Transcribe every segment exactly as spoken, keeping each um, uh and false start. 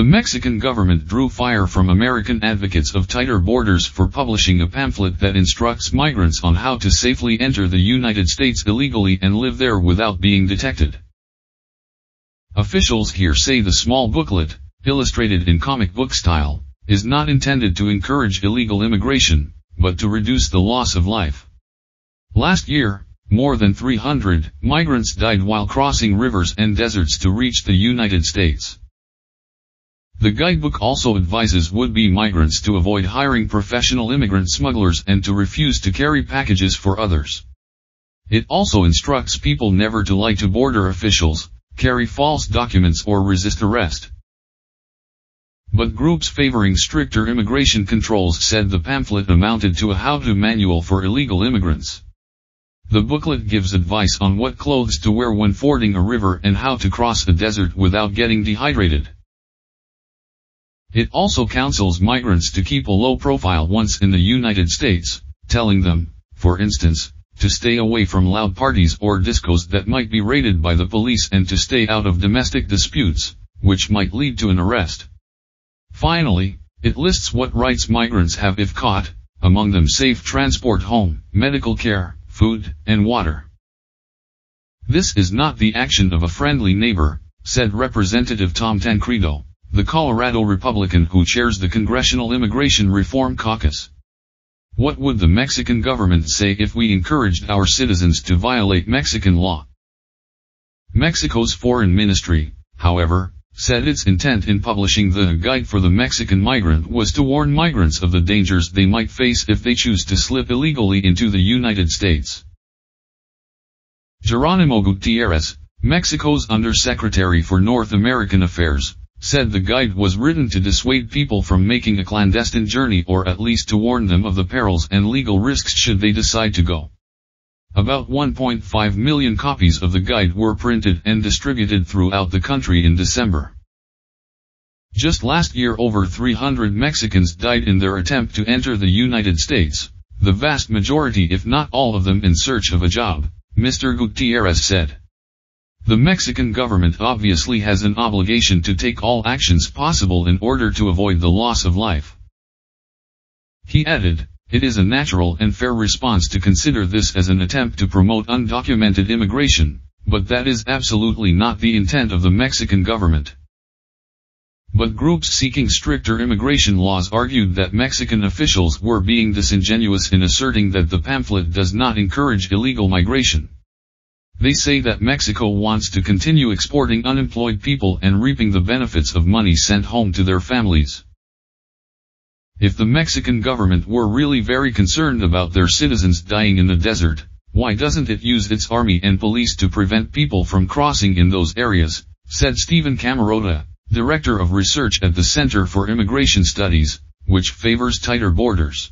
The Mexican government drew fire from American advocates of tighter borders for publishing a pamphlet that instructs migrants on how to safely enter the United States illegally and live there without being detected. Officials here say the small booklet, illustrated in comic book style, is not intended to encourage illegal immigration, but to reduce the loss of life. Last year, more than three hundred migrants died while crossing rivers and deserts to reach the United States. The guidebook also advises would-be migrants to avoid hiring professional immigrant smugglers and to refuse to carry packages for others. It also instructs people never to lie to border officials, carry false documents or resist arrest. But groups favoring stricter immigration controls said the pamphlet amounted to a how-to manual for illegal immigrants. The booklet gives advice on what clothes to wear when fording a river and how to cross a desert without getting dehydrated. It also counsels migrants to keep a low profile once in the United States, telling them, for instance, to stay away from loud parties or discos that might be raided by the police and to stay out of domestic disputes, which might lead to an arrest. Finally, it lists what rights migrants have if caught, among them safe transport home, medical care, food, and water. This is not the action of a friendly neighbor, said Representative Tom Tancredo, the Colorado Republican who chairs the Congressional Immigration Reform Caucus. What would the Mexican government say if we encouraged our citizens to violate Mexican law? Mexico's foreign ministry, however, said its intent in publishing the guide for the Mexican migrant was to warn migrants of the dangers they might face if they choose to slip illegally into the United States. Gerónimo Gutiérrez, Mexico's Undersecretary for North American Affairs, said the guide was written to dissuade people from making a clandestine journey or at least to warn them of the perils and legal risks should they decide to go. About one point five million copies of the guide were printed and distributed throughout the country in December. Just last year over three hundred Mexicans died in their attempt to enter the United States, the vast majority if not all of them in search of a job, Mister Gutiérrez said. The Mexican government obviously has an obligation to take all actions possible in order to avoid the loss of life. He added, "It is a natural and fair response to consider this as an attempt to promote undocumented immigration, but that is absolutely not the intent of the Mexican government." But groups seeking stricter immigration laws argued that Mexican officials were being disingenuous in asserting that the pamphlet does not encourage illegal migration. They say that Mexico wants to continue exporting unemployed people and reaping the benefits of money sent home to their families. If the Mexican government were really very concerned about their citizens dying in the desert, why doesn't it use its army and police to prevent people from crossing in those areas, said Stephen Camarota, director of research at the Center for Immigration Studies, which favors tighter borders.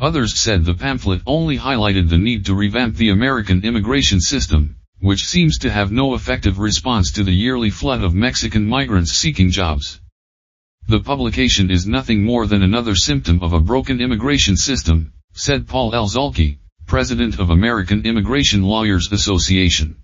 Others said the pamphlet only highlighted the need to revamp the American immigration system, which seems to have no effective response to the yearly flood of Mexican migrants seeking jobs. The publication is nothing more than another symptom of a broken immigration system, said Paul Zulle, president of American Immigration Lawyers Association.